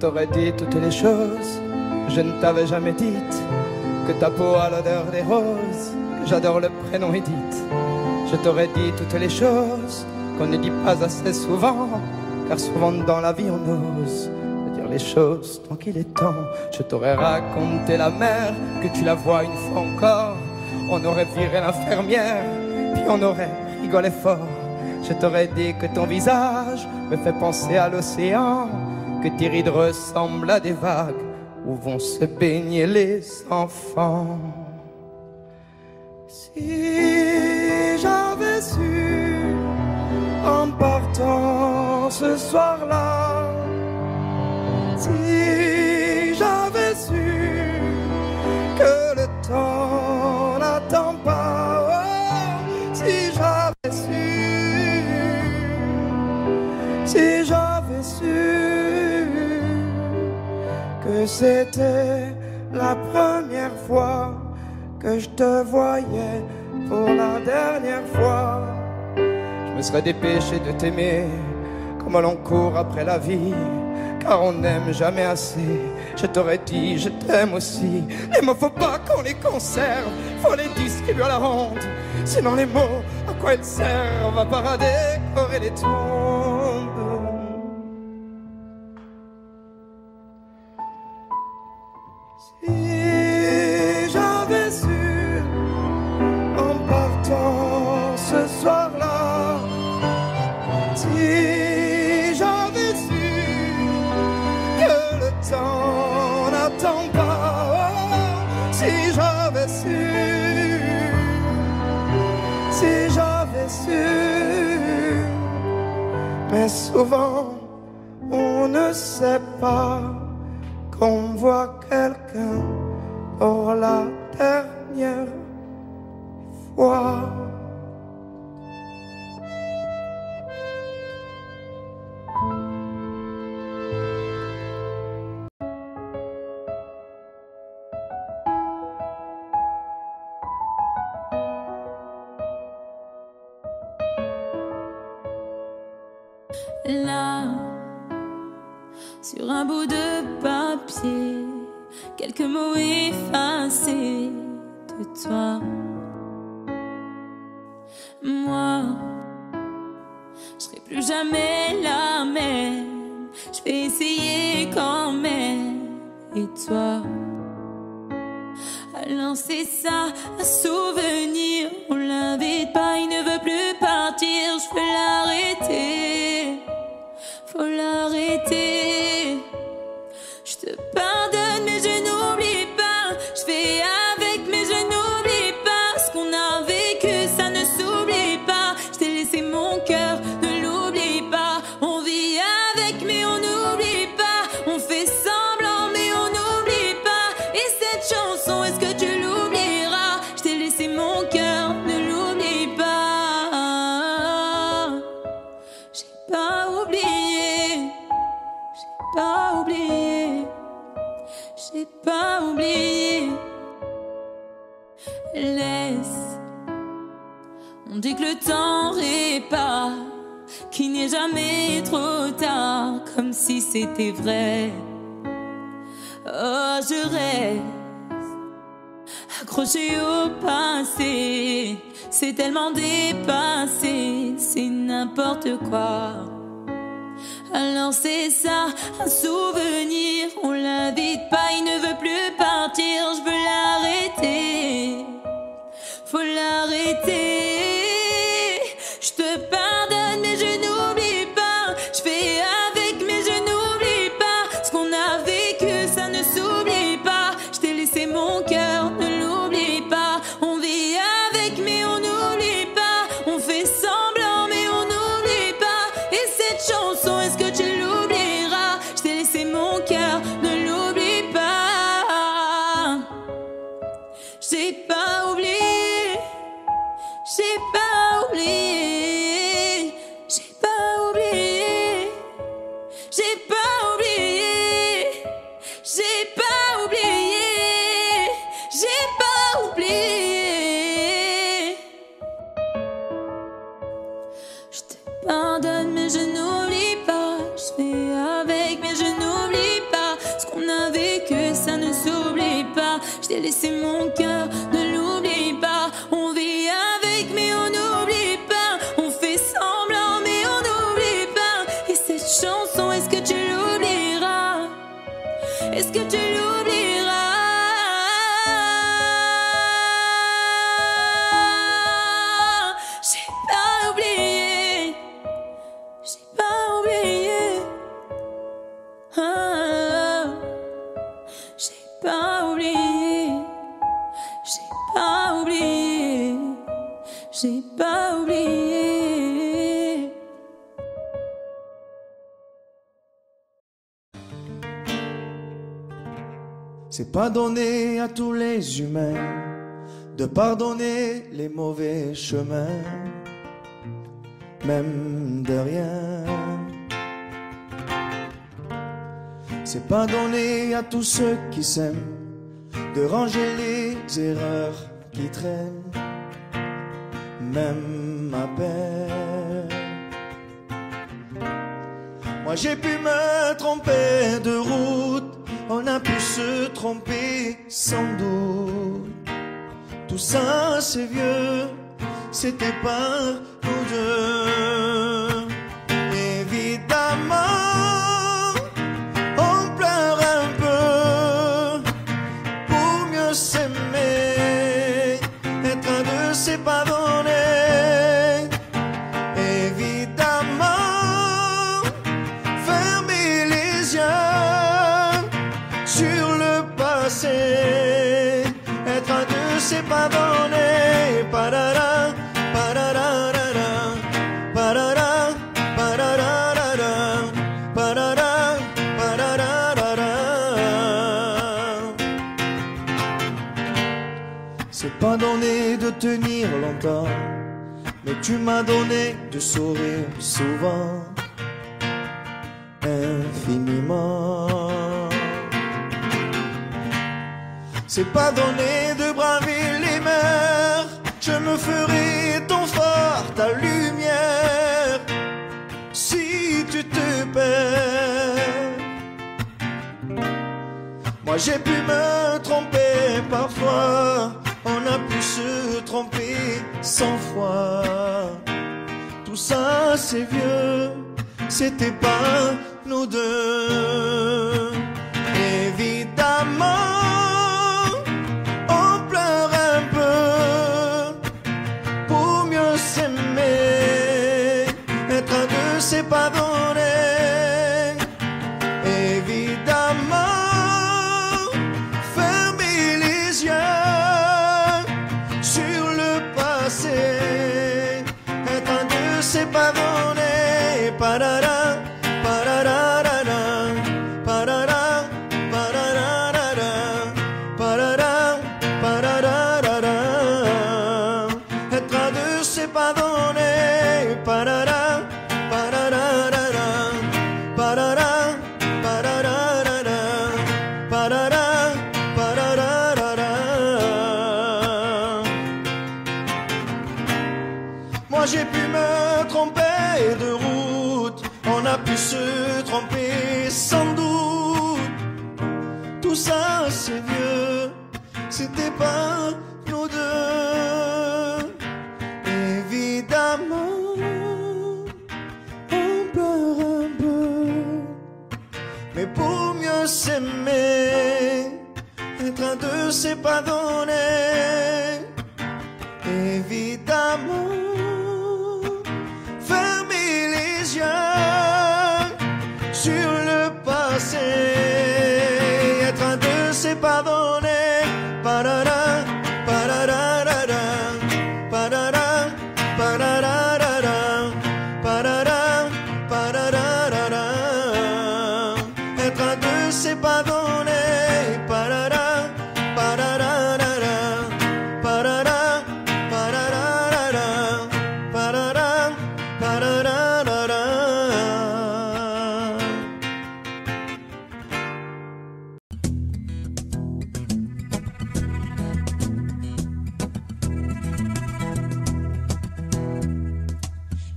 t'aurais dit toutes les choses je ne t'avais jamais dites, que ta peau a l'odeur des roses, que j'adore le prénom Edith. Je t'aurais dit toutes les choses qu'on ne dit pas assez souvent, car souvent dans la vie on ose dire les choses tant qu'il est temps. Je t'aurais raconté la mer, que tu la vois une fois encore, on aurait viré l'infirmière, puis on aurait rigolé fort. Je t'aurais dit que ton visage me fait penser à l'océan, que tes rides ressemblent à des vagues où vont se baigner les enfants. Si j'avais su en partant ce soir-là, si j'avais su que le temps n'attend pas, oh, si j'avais su, si j'avais su que c'était la première fois que je te voyais pour la dernière fois, je me serais dépêché de t'aimer comme l'on court après la vie, car on n'aime jamais assez. Je t'aurais dit je t'aime aussi. Les mots faut pas qu'on les conserve, faut les distribuer à la ronde, sinon les mots à quoi ils servent, à part à décorer les tombes. Si j'avais su en partant ce soir-là, si j'avais su que le temps n'attend pas, oh, si j'avais su, si j'avais su. Mais souvent on ne sait pas qu'on voit quelqu'un pour la dernière fois. Là, sur un bout de papier, quelques mots effacés de toi. Moi, je serai plus jamais la même, je vais essayer quand même. Et toi, alors c'est ça, un souvenir. On l'invite pas, il ne veut plus partir, je veux l'arrêter. Faut l'arrêter. Je te pardonne mais je n'oublie pas. Je fais avec mais je n'oublie pas. Ce qu'on a vécu ça ne s'oublie pas. Je t'ai laissé mon cœur, ne l'oublie pas. On vit avec mais on n'oublie pas. On fait semblant mais on n'oublie pas. Et cette chanson est-ce que tu l'oublieras? Je t'ai laissé mon cœur, ne l'oublie pas. J'ai pas oublié, pas oublié, j'ai pas oublié. Laisse, on dit que le temps répare, qu'il n'est jamais trop tard, comme si c'était vrai. Oh, je reste accrochée au passé, c'est tellement dépassé, c'est n'importe quoi. Alors c'est ça, un souvenir, on l'invite pas, il ne veut plus partir, je veux l'arrêter, faut l'arrêter. Je te pardonne mais je n'oublie pas, je fais avec mais je n'oublie pas. Ce qu'on a vécu ça ne s'oublie pas, je t'ai laissé mon cœur, ne l'oublie pas. On vit avec mais on n'oublie pas, on fait semblant mais on n'oublie pas. Et cette chanson est-ce que tu l'oublieras? Je t'ai laissé mon cœur, ne l'oublie pas. J'ai pas oublié, j'ai pas oublié, j'ai pas oublié, j'ai pas oublié, j'ai pas oublié, j'ai pas oublié. Je te pardonne mais je n'oublie pas. j'ai laissé mon cœur, ne l'oublie pas. On vit avec mais on n'oublie pas. On fait semblant mais on n'oublie pas. Et cette chanson, est-ce que tu l'oublieras? Est-ce que tu l'oublieras? J'ai pas oublié, ah, j'ai pas oublié, j'ai pas oublié, j'ai pas oublié. C'est pas donné à tous les humains de pardonner les mauvais chemins, même de rien. C'est pas donné à tous ceux qui s'aiment de ranger les erreurs qui traînent, même à peine. Moi j'ai pu me tromper de route, on a pu se tromper sans doute. Tout ça c'est vieux, c'était pas nous deux. Évidemment, on pleure un peu pour mieux s'aimer. Être un deux, c'est pas donné. Évidemment, fermer les yeux sur le passé. Être un deux, c'est pas donné. Parara. C'est pas donné de tenir longtemps, mais tu m'as donné de sourire souvent, infiniment. C'est pas donné de braver les mers, je me ferai ton fort, ta lumière, si tu te perds. Moi j'ai pu me tromper parfois, on a pu se tromper 100 fois. Tout ça c'est vieux, c'était pas nous deux. Évidemment, on pleure un peu pour mieux s'aimer. Être à deux c'est pas donné. Évidemment, c'est pas donné, parara, parara, parara, parara, parara, parara. Être à deux, c'est pas donné, parara, parara, parara, parara, parara. Moi j'ai pu me tromper de route, on a pu se tromper sans doute. Tout ça c'est vieux, c'était pas nous deux. Évidemment, on pleure un peu, mais pour mieux s'aimer, être à deux c'est pas donné. Évidemment, sur le passé, être à deux c'est pas donné. Parara, parara, parara, parara, parara, parara. Être à deux c'est pas donné. Parara, parara, parara, parara, parara, parara.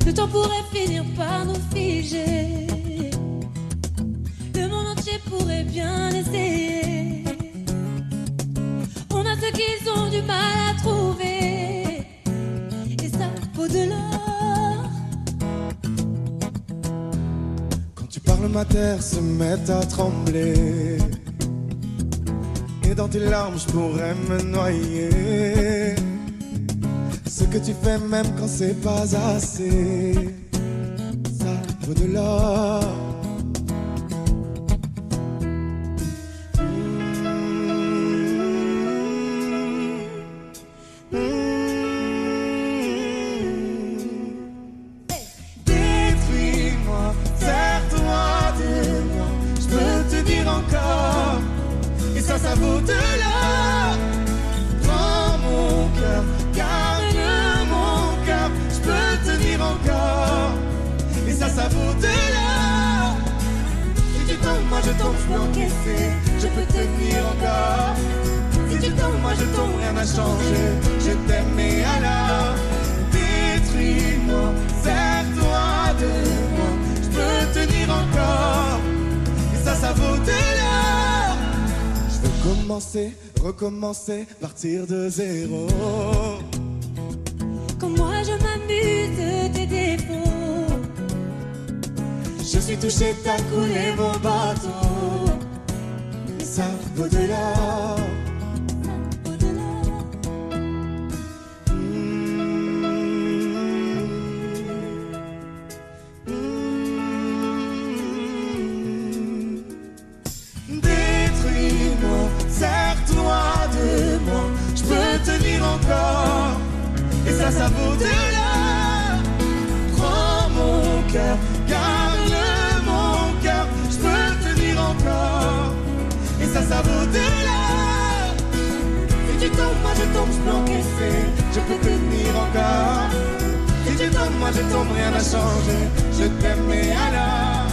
Le temps pourrait finir par nous figer, le monde entier pourrait bien essayer. On tremble ma terre se met à trembler. Et dans tes larmes je pourrais me noyer. Ce que tu fais même quand c'est pas assez, ça vaut de l'or. Ça vaut de l'or. Prends mon cœur, garde-le mon cœur. Je peux tenir encore. Et ça vaut de l'or. Si tu tombes, moi je tombe, je peux encaisser. Je peux tenir encore. Si tu tombes, moi je tombe, rien n'a changé. Je t'aime et alors détruis-moi, sers-toi de moi. Je peux tenir encore. Et ça vaut de l'or. Commencer, recommencer, partir de zéro. Quand moi je m'amuse de tes défauts, je suis touché, t'as coulé mon bateau. Et ça vaut de l'or. Encore. Et ça vaut de l'or. Prends mon cœur, garde-le mon cœur. Je peux tenir encore. Et ça vaut de l'or. Si tu tombes, moi je tombe, je peux encaisser. Je peux tenir encore. Si tu tombes, moi je tombe, rien n'a changé. Je t'aime mais alors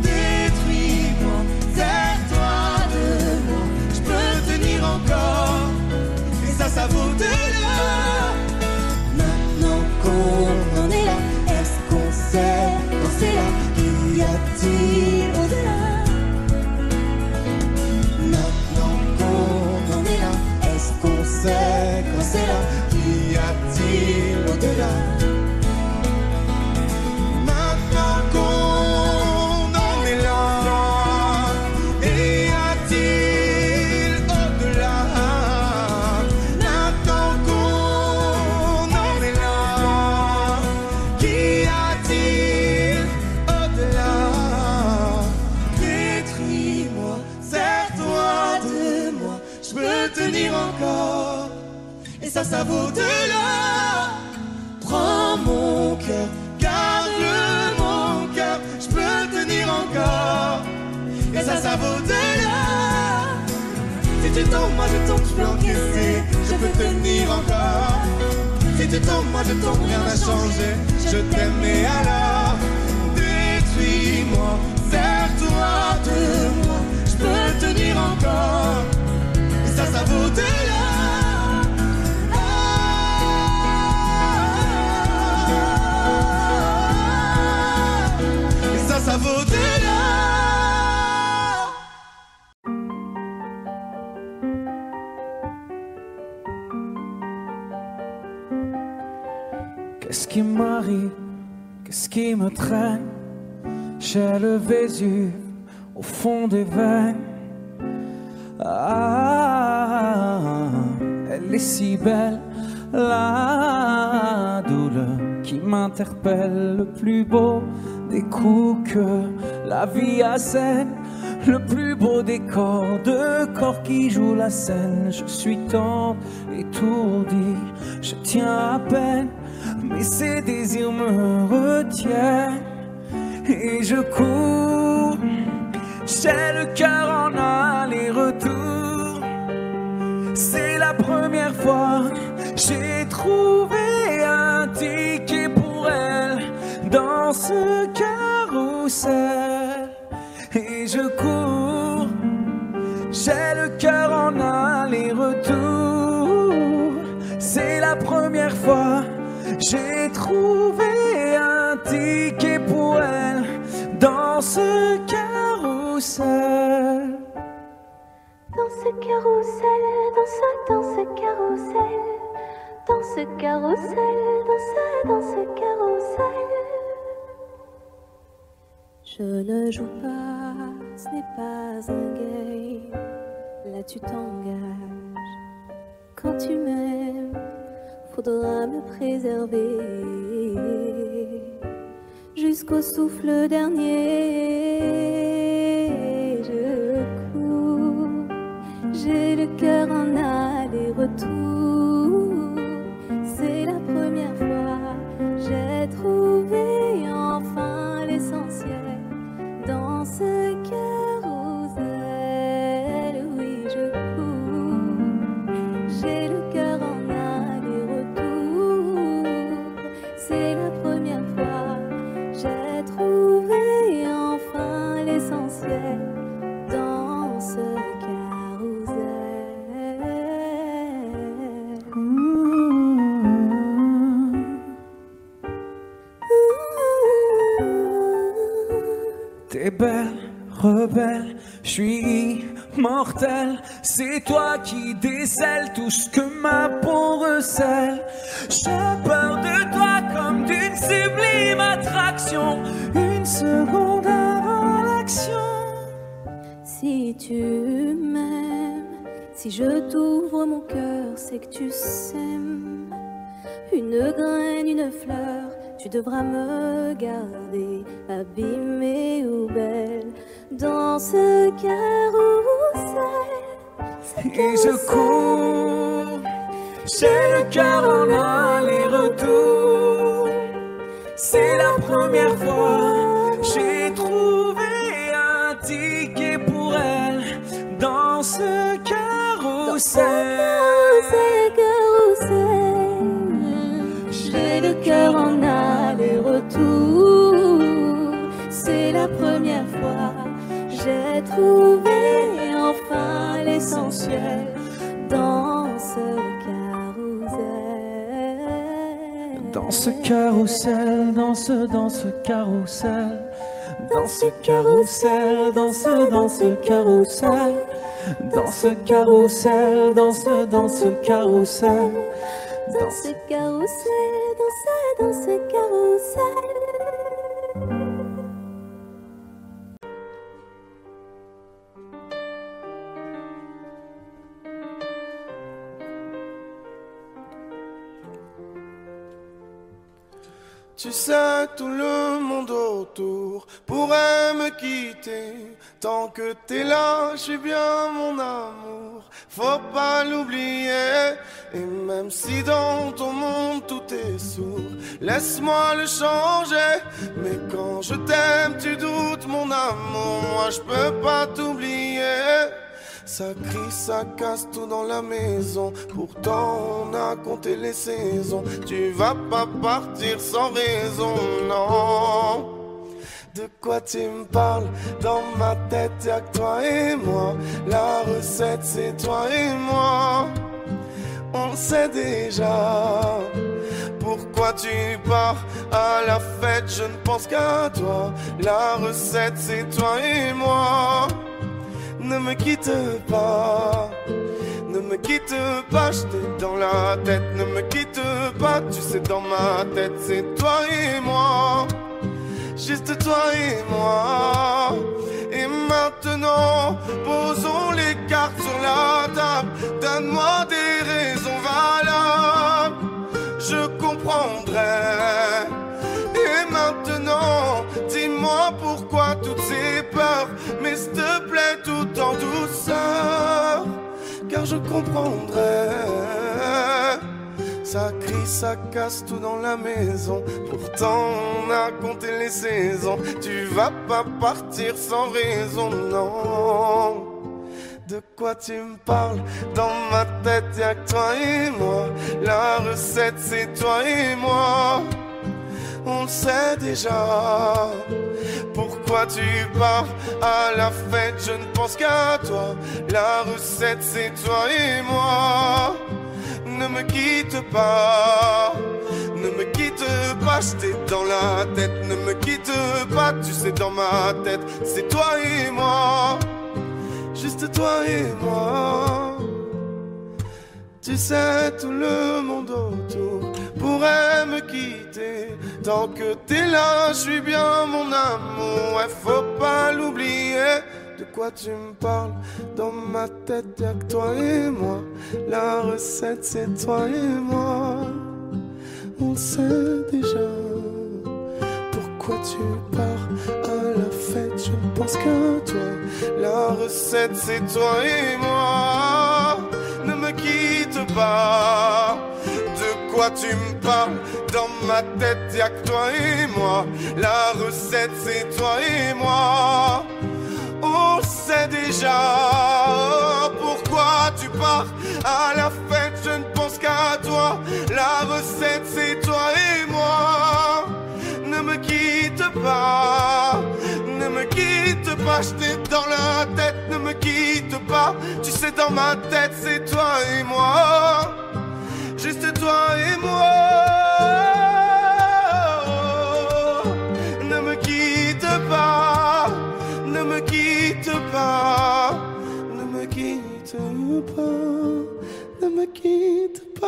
détruis-moi, sers-toi de moi. Je peux tenir encore. Ça vaut de l'or. Maintenant qu'on en est là, est-ce qu'on sait quand c'est là? Qu'y a-t-il au-delà? Maintenant qu'on en est là, est-ce qu'on sait quand c'est là? Qu'y a-t-il au-delà? Maintenant qu'on en est là, et a-t-il au-delà? Encore. Et ça vaut de l'or. Prends mon cœur, garde-le mon cœur. Je peux tenir encore. Et ça vaut de l'or. Si tu tombes, moi je tombe, je peux encaisser. Je peux tenir encore. Si tu tombes, moi je tombe, rien n'a changé. Je t'aime et alors détruis-moi, sers-toi de moi. Je peux tenir encore. Ça vaut de l'or. Ah, ah, ah. Et ça vaut de l'or. Qu'est-ce qui m'arrive? Qu'est-ce qui me traîne? J'ai le Vésuve au fond des veines. Ah, elle est si belle, la douleur qui m'interpelle. Le plus beau des coups que la vie assène, le plus beau des corps, deux corps qui jouent la scène. Je suis tendre, étourdi, je tiens à peine, mais ces désirs me retiennent. Et je cours, j'ai le cœur en aller-retour. C'est la première fois, j'ai trouvé un ticket pour elle dans ce carrousel. Et je cours, j'ai le cœur en aller-retour. C'est la première fois, j'ai trouvé un ticket pour elle dans ce carrousel. Dans ce carrousel, dans ce carrousel, dans ce carrousel, dans ce carrousel. Je ne joue pas, ce n'est pas un game. Là tu t'engages. Quand tu m'aimes, faudra me préserver jusqu'au souffle dernier. Je cours, j'ai le cœur en aller-retour. C'est la première fois, j'ai trouvé enfin l'essentiel dans ce carrousel. Oui, je cours, j'ai le cœur en aller-retour. C'est la première fois, j'ai trouvé enfin l'essentiel dans ce carrousel. T'es belle, rebelle, je suis mortel. C'est toi qui décèle tout ce que ma peau recèle. J'ai peur de toi comme d'une sublime attraction, une seconde avant l'action. Si tu m'aimes, si je t'ouvre mon cœur, c'est que tu sèmes une graine, une fleur. Tu devras me garder, abîmée ou belle, dans ce carrousel. Et je cours, j'ai le cœur en aller-retour. C'est la première fois, j'ai trouvé un ticket pour elle dans ce carrousel. J'ai le cœur en aller-retour. C'est la première fois, j'ai trouvé enfin l'essentiel dans ce carrousel. Dans ce carrousel, dans ce carrousel. Dans ce carrousel, dans ce carrousel. Dans ce carrousel, dans ce carrousel. Dans ce carrousel, dans ce carrousel. Tu sais, tout le monde autour pourrait me quitter. Tant que t'es là, je suis bien mon amour. Faut pas l'oublier. Et même si dans ton monde tout est sourd, laisse-moi le changer. Mais quand je t'aime, tu doutes mon amour. Moi je peux pas t'oublier. Ça crie, ça casse tout dans la maison. Pourtant on a compté les saisons. Tu vas pas partir sans raison, non. De quoi tu me parles? Dans ma tête y'a que toi et moi. La recette c'est toi et moi. On sait déjà pourquoi tu pars à la fête. Je ne pense qu'à toi. La recette c'est toi et moi. Ne me quitte pas, ne me quitte pas. Je t'ai dans la tête, ne me quitte pas. Tu sais dans ma tête c'est toi et moi. Juste toi et moi. Et maintenant, posons les cartes sur la table. Donne-moi des raisons valables, je comprendrai. Et maintenant, dis-moi pourquoi toutes ces peurs. Mais s'il te plaît, tout en douceur, car je comprendrai. Ça crie, ça casse tout dans la maison. Pourtant on a compté les saisons. Tu vas pas partir sans raison, non. De quoi tu me parles? Dans ma tête y'a que toi et moi. La recette c'est toi et moi. On le sait déjà. Pourquoi tu pars à la fête? Je ne pense qu'à toi. La recette c'est toi et moi. Ne me quitte pas, ne me quitte pas. Je t'ai dans la tête, ne me quitte pas. Tu sais dans ma tête, c'est toi et moi. Juste toi et moi. Tu sais tout le monde autour pour pourrais me quitter. Tant que t'es là, je suis bien mon amour. Ouais, faut pas l'oublier. De quoi tu me parles? Dans ma tête, y'a que toi et moi. La recette, c'est toi et moi. On sait déjà pourquoi tu pars à la fête. Je ne pense qu'à toi. La recette, c'est toi et moi. Ne me quitte pas. De quoi tu me parles? Dans ma tête, y'a que toi et moi. La recette, c'est toi et moi. On sait déjà pourquoi tu pars à la fête. Je ne pense qu'à toi. La recette, c'est toi et moi. Ne me quitte pas. Ne me quitte pas. Je t'ai dans la tête. Ne me quitte pas. Tu sais, dans ma tête, c'est toi et moi. Juste toi et moi. Ne me quitte pas. Ne me quitte pas, ne me quitte pas, ne me quitte pas.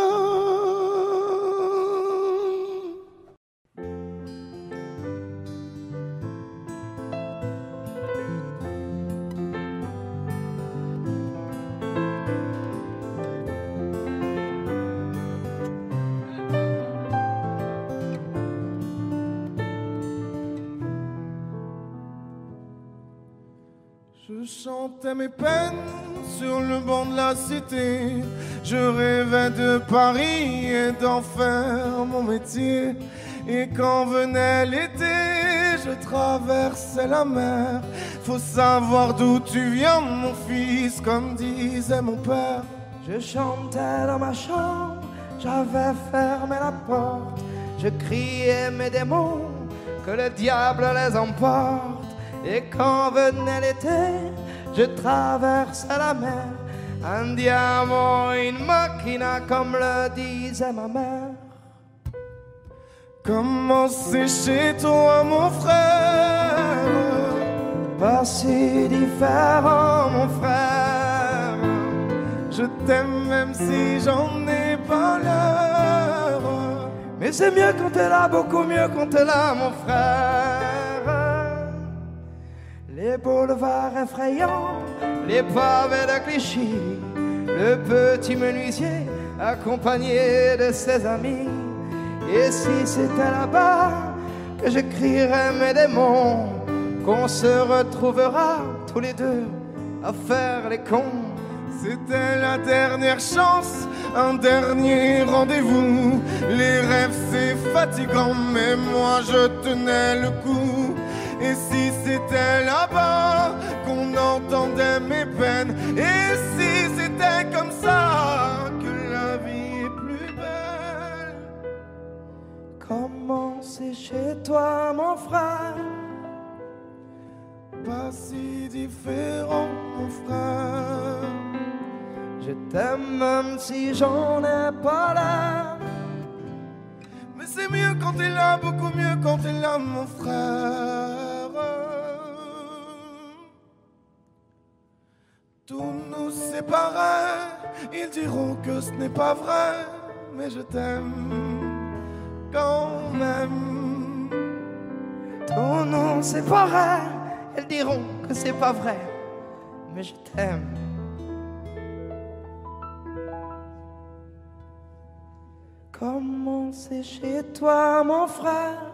Je chantais mes peines sur le banc de la cité. Je rêvais de Paris et d'en faire mon métier. Et quand venait l'été, je traversais la mer. Faut savoir d'où tu viens, mon fils, comme disait mon père. Je chantais dans ma chambre, j'avais fermé la porte. Je criais mes démons, que le diable les emporte. Et quand venait l'été, je traversais la mer. Un diamant, une machina, comme le disait ma mère. Comment c'est chez toi, mon frère? Pas si différent, mon frère. Je t'aime même si j'en ai pas l'heure. Mais c'est mieux quand t'es là, beaucoup mieux quand t'es là, mon frère. Les boulevards effrayants, les pavés de Clichy, le petit menuisier accompagné de ses amis. Et si c'était là-bas que je crierais mes démons, qu'on se retrouvera tous les deux à faire les cons. C'était la dernière chance, un dernier rendez-vous. Les rêves c'est fatigant, mais moi je tenais le coup. Et si c'était là-bas qu'on entendait mes peines? Et si c'était comme ça que la vie est plus belle? Comment c'est chez toi, mon frère? Pas si différent, mon frère. Je t'aime même si j'en ai pas l'air. Mais c'est mieux quand t'es là, beaucoup mieux quand t'es là, mon frère. Tout nous séparait, ils diront que ce n'est pas vrai, mais je t'aime quand même. Tout nous séparait, ils diront que c'est pas vrai, mais je t'aime. Comment c'est chez toi, mon frère?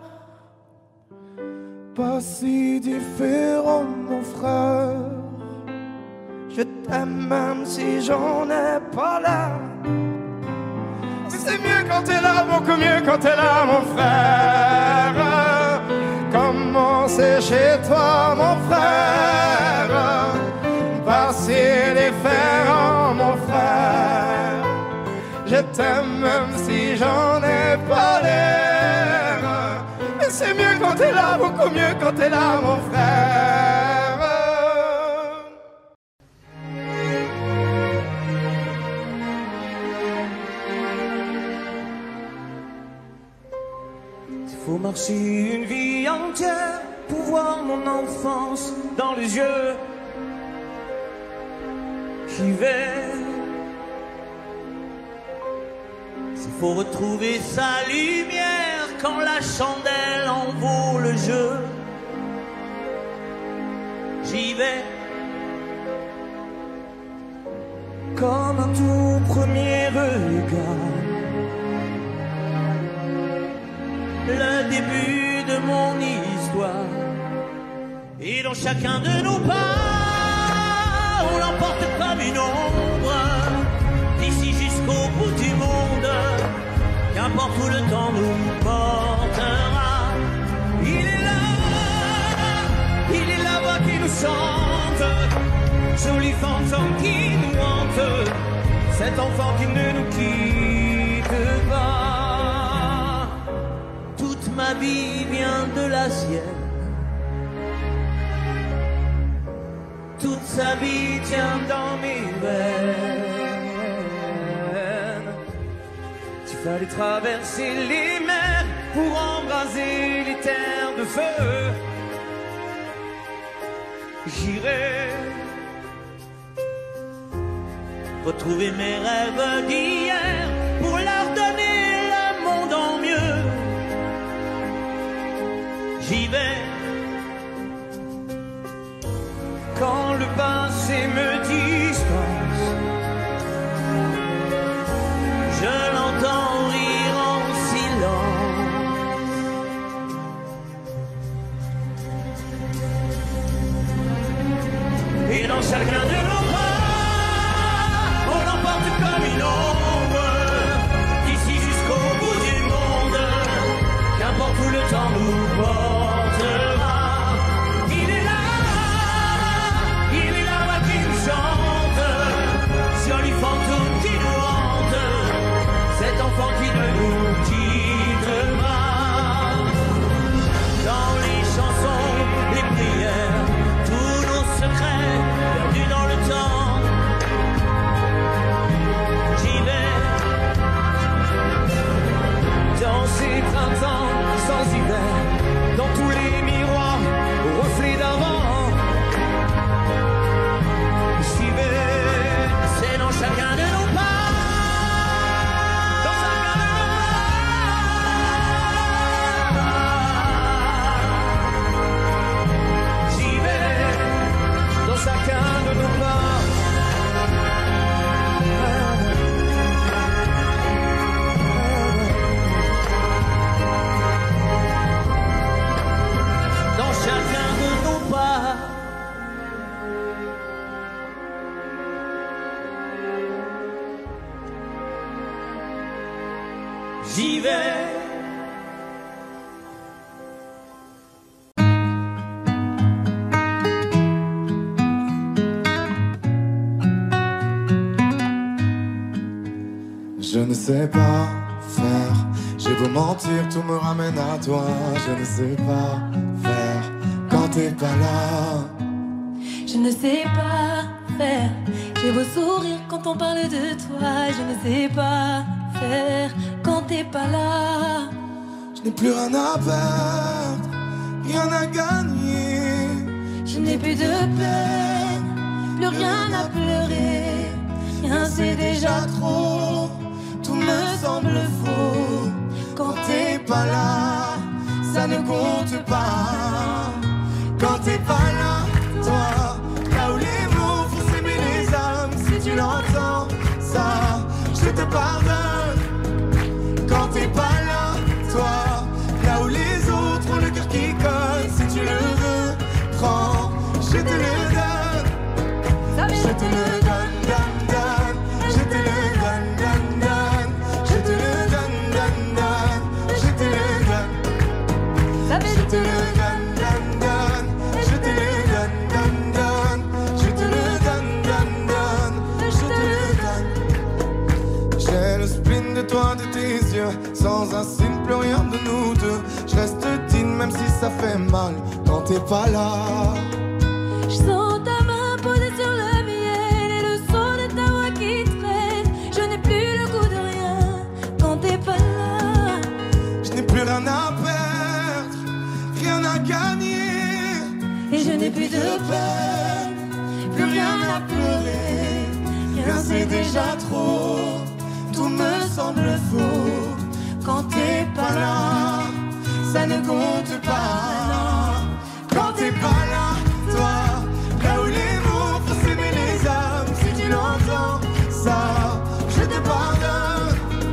Pas si différent, mon frère. Je t'aime même si j'en ai pas l'air. Mais c'est mieux quand t'es là, beaucoup mieux quand t'es là, mon frère. Comment c'est chez toi, mon frère? Pas si différent, mon frère. Je t'aime même si j'en ai pas l'air. Mais c'est mieux quand t'es là, beaucoup mieux quand t'es là, mon frère. Faut marcher une vie entière pour voir mon enfance dans les yeux. J'y vais. C'est faut retrouver sa lumière quand la chandelle en vaut le jeu. J'y vais comme un tout premier regard, le début de mon histoire. Et dans chacun de nos pas, on l'emporte comme une ombre, d'ici jusqu'au bout du monde, qu'importe où le temps nous portera. Il est la voix qui nous chante, joli fantôme qui nous hante, cet enfant qui ne nous quitte pas. Toute ma vie vient de la sienne, toute sa vie tient dans mes veines. Il fallait traverser les mers pour embraser les terres de feu. J'irai retrouver mes rêves d'hier pour leur donner le monde en mieux. J'y vais quand le passé me dispense, je l'entends rire en silence. Et dans chacun de nos pas, on l'emporte comme une ombre, d'ici jusqu'au bout du monde, qu'importe où le temps nous porte. J'y vais. Je ne sais pas faire, j'ai beau mentir, tout me ramène à toi. Je ne sais pas faire quand t'es pas là. Je ne sais pas faire, j'ai beau sourire quand on parle de toi. Je ne sais pas faire quand t'es pas là. Je n'ai plus rien à perdre, rien à gagner. Je n'ai plus de peine, plus rien à pleurer. Rien c'est déjà trop, tout me semble faux. Quand t'es pas là, ça ne compte pas. Quand t'es pas là, toi, là où les mots font s'aimer les âmes. Si tu l'entends, ça, je te pardonne. Quand t'es pas là, toi, là où les autres ont le cœur qui cogne. Si tu le veux, prends, je te le donne. Je te le donne, donne, donne. Je te le donne, donne, donne. Je te le donne, donne, donne. Je te le donne. Je te le donne, donne, donne. Je te le donne, donne, donne. Je te le donne, donne, donne. Je te le donne. J'ai le spleen de toi, de tes sans un signe, plus rien de nous deux. Je reste digne même si ça fait mal quand t'es pas là. Je sens ta main posée sur la mienne et le son de ta voix qui traîne. Je n'ai plus le goût de rien quand t'es pas là. Je n'ai plus rien à perdre, rien à gagner. Et je n'ai plus de peine, plus rien à pleurer. Rien c'est déjà trop, tout tout me semble faux. Quand t'es pas là, ça ne compte pas. Quand t'es pas là, toi, là où les mots font s'aimer les âmes, si tu l'entends, ça, je te pardonne.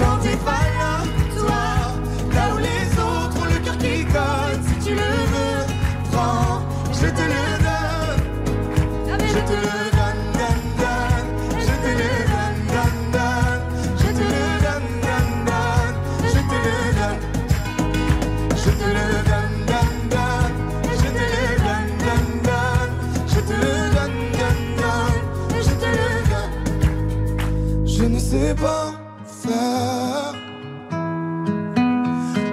Quand t'es pas là, toi, là où les autres ont le cœur qui cogne, si tu le veux, prends, je te le donne, je te le donne. Je ne sais pas faire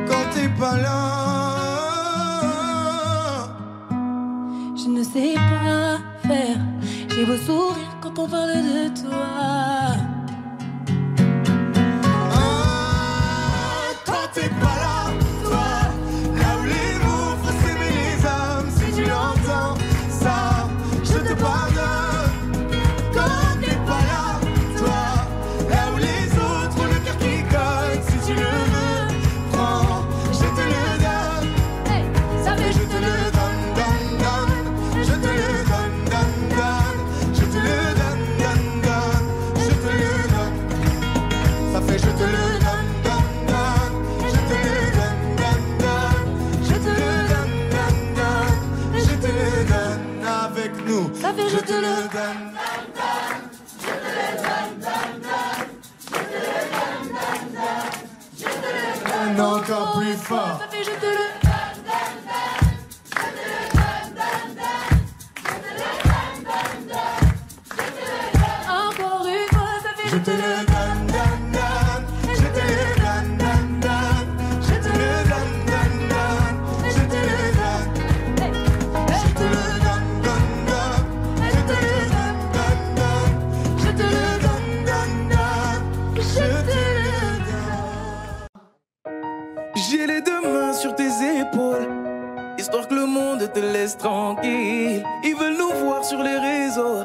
quand t'es pas là. Je ne sais pas faire. J'ai beau sourire quand on parle de toi. Ah, quand t'es pas là, toi, là où les mots font s'aimer les âmes, si tu l'entends, ça, je te pardonne. Je te le donne, je te le donne, je te le donne, je te le donne encore plus fort. Ça fait je te le donne, je te le donne, je te le donne, je te le donne encore une fois. Ça fait je te le donne. J'ai les deux mains sur tes épaules, histoire que le monde te laisse tranquille. Ils veulent nous voir sur les réseaux,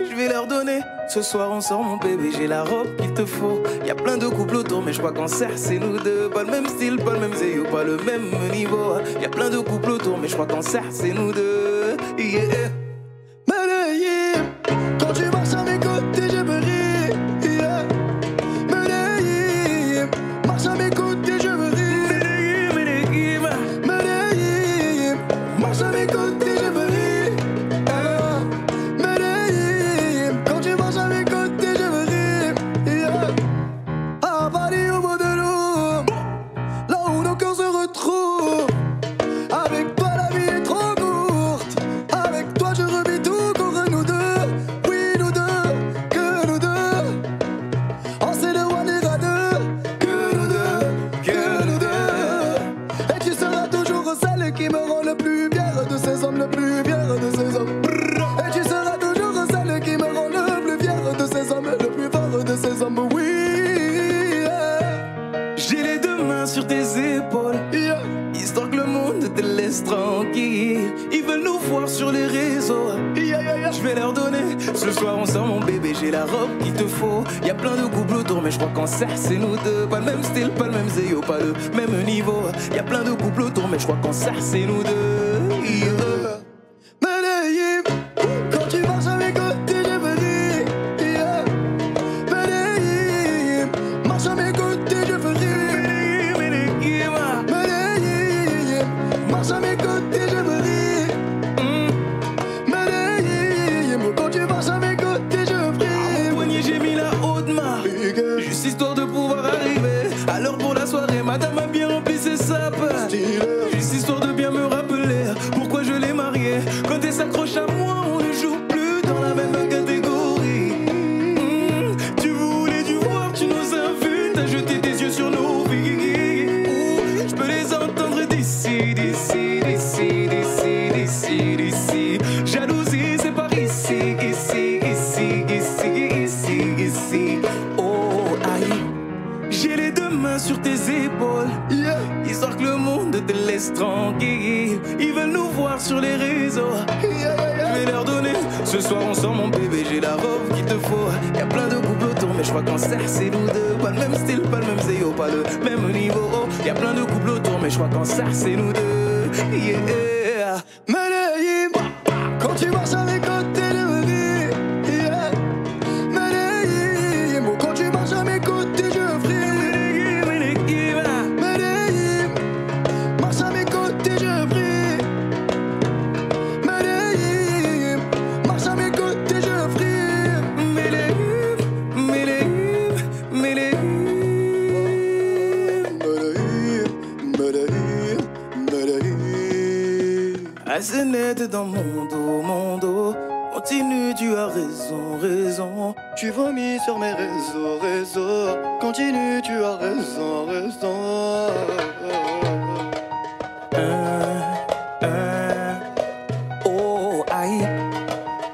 je vais leur donner. Ce soir on sort mon bébé, j'ai la robe qu'il te faut. Y'a plein de couples autour mais je crois qu'en serre c'est nous deux. Pas le même style, pas le même zéo, pas le même niveau. Y'a plein de couples autour mais je crois qu'en serre c'est nous deux. Yeah. Quand tu marches à mes côtés je me ris. C'est nous deux, pas le même style, pas le même zéo, pas le même niveau. Y'a plein de couples autour, mais je crois qu'en ça, c'est nous deux. Yeah. je crois qu'en serre c'est nous deux. Pas le même style, pas le même zéo, pas le même niveau. Oh, y'a plein de couples autour, mais je crois qu'en serre c'est nous deux. Yeah, Maleïm, quand tu marches avec eux. C'est net dans mon dos, continue, tu as raison, raison. Tu vomis sur mes réseaux, réseaux, continue, tu as raison, raison. Oh, aïe.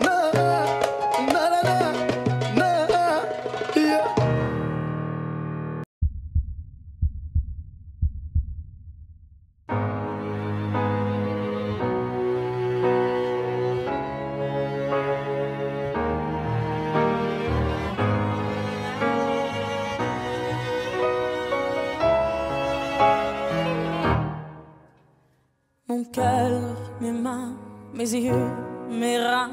Na, na, na, na, na, na, yeah. Mon cœur, mes mains, mes yeux, mes reins,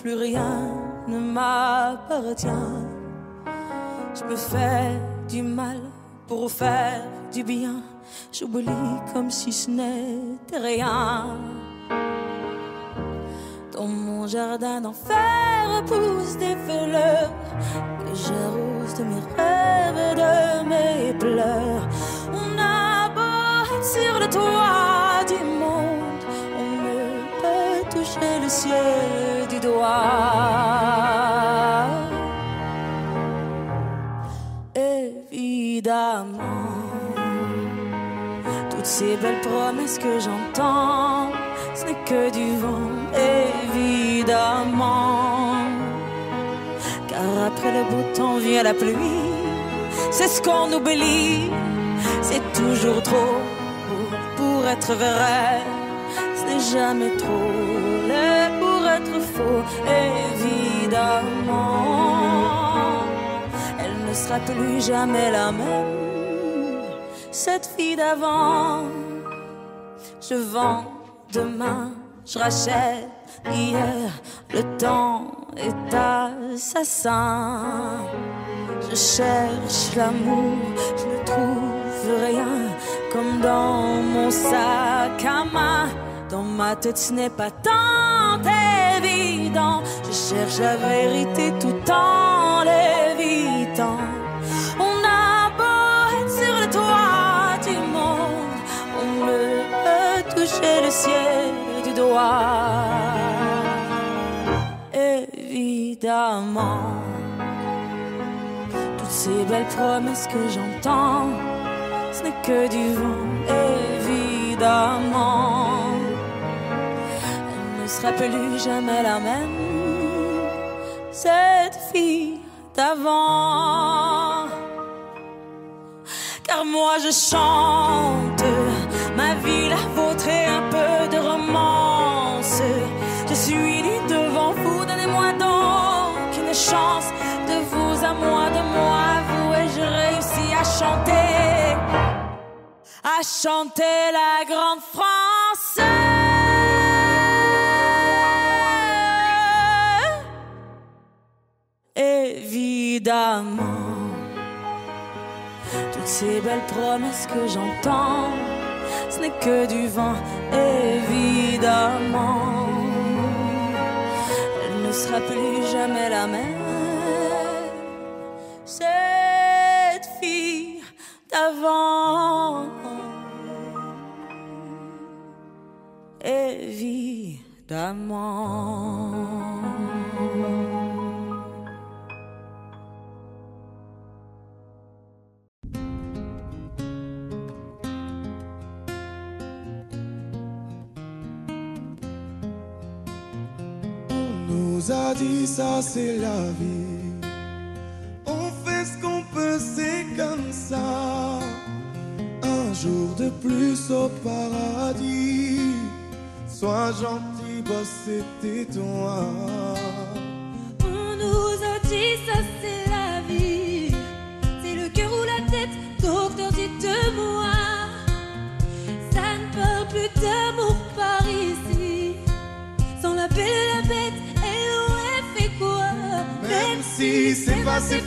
plus rien ne m'appartient. Je me fais du mal pour faire du bien. J'oublie comme si ce n'était rien. Dans mon jardin d'enfer poussent des fleurs que j'arrose de mes rêves, de mes pleurs. On abat sur le toit. Toucher le ciel du doigt. Évidemment, toutes ces belles promesses que j'entends, ce n'est que du vent. Évidemment, car après le beau temps vient la pluie. C'est ce qu'on oublie. C'est toujours trop pour être vrai. Ce n'est jamais trop laid pour être faux, évidemment. Elle ne sera plus jamais la même, cette fille d'avant. Je vends demain, je rachète hier. Le temps est assassin. Je cherche l'amour, je ne trouve rien. Comme dans mon sac à main, dans ma tête ce n'est pas tant évident. Je cherche la vérité tout en l'évitant. On a beau être sur le toit du monde, on ne peut toucher le ciel du doigt. Évidemment, toutes ces belles promesses que j'entends, ce n'est que du vent, évidemment. Elle ne sera plus jamais la même, cette fille d'avant. Car moi je chante ma vie, la vôtre et un peu de romance. Je suis née devant vous, donnez-moi donc une chance. De vous à moi, de moi à vous, et je réussis à chanter. À chanter la grande France. Évidemment, toutes ces belles promesses que j'entends, ce n'est que du vent, évidemment. Elle ne sera plus jamais la même, cette fille d'avant. Évidemment. On nous a dit ça c'est la vie, on fait ce qu'on peut, c'est comme ça. Un jour de plus au paradis. Sois gentil, bosse et tais-toi. On nous a dit ça c'est la vie. de moi, ça ne parle plus d'amour par ici. Sans la belle et la bête, elle aurait fait quoi? Même si c'est pas, si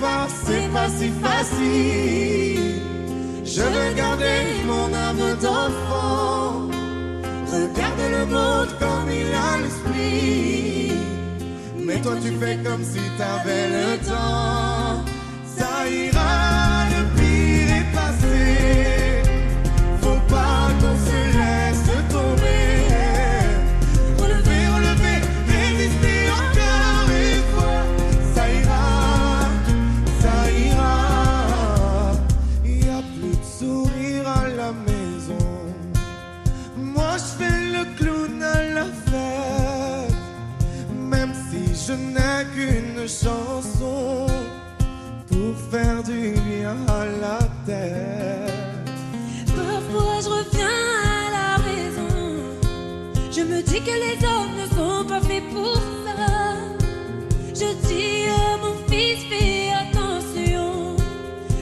facile. Je veux garder mon âme d'enfant. Regarde le monde comme il a l'esprit. Mais toi tu fais comme si t'avais le temps. Ça ira, le pire est passé. Faut pas qu'on se laisse tomber. Relever, résister encore une fois. Ça ira, Y a plus de sourire à la maison. Moi je fais le clown à la fête. Même si je n'ai qu'une chanson pour faire du bien à la tête. Parfois je reviens à la raison. Je me dis que les hommes ne sont pas faits pour ça. Je dis à mon fils, fais attention.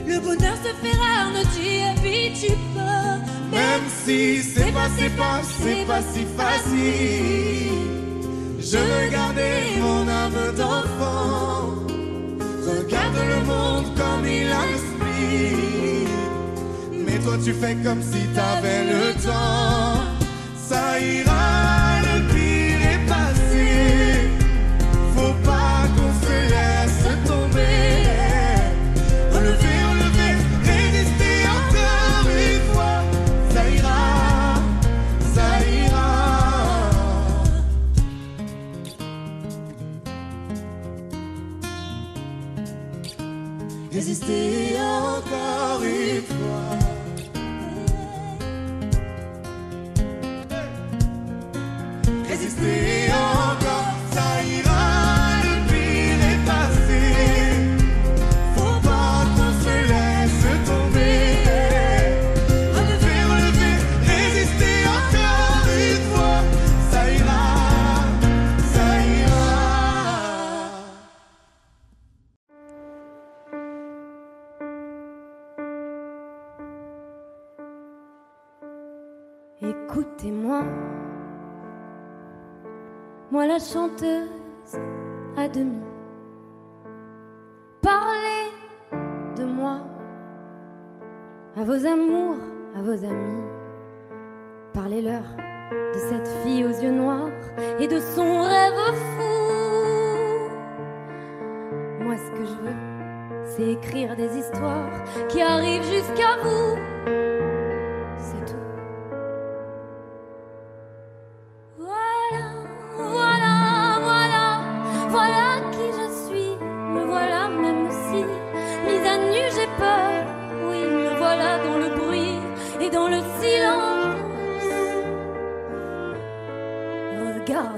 Le bonheur se fait rare, ne t'y habitue pas. Même si c'est pas, si facile. Je veux garder mon âme d'enfant. Regarde le monde comme il a l'esprit. Mais toi tu fais comme si t'avais le temps. Ça ira, le pire est passé. Faut pas qu'on se laisse tomber. Relever, résister encore une fois. Ça ira, Résister encore une fois. Résister encore, ça ira, le pire est passé. Faut pas qu'on se laisse tomber. Relever, résister encore une fois. Ça ira, Écoutez-moi, moi la chanteuse à demi. Parlez de moi à vos amours, à vos amis. Parlez-leur de cette fille aux yeux noirs et de son rêve fou. Moi ce que je veux, c'est écrire des histoires qui arrivent jusqu'à vous. C'est tout.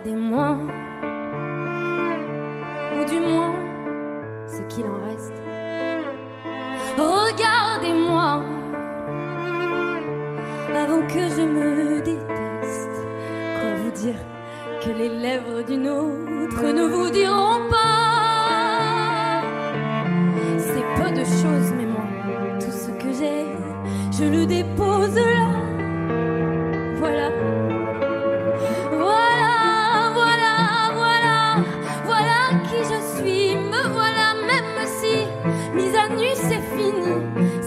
Regardez-moi, ou du moins ce qu'il en reste. Regardez-moi avant que je me déteste. Quoi vous dire que les lèvres d'une autre ne vous diront pas? C'est peu de choses, mais moi, tout ce que j'ai, je le dépose là. Voilà.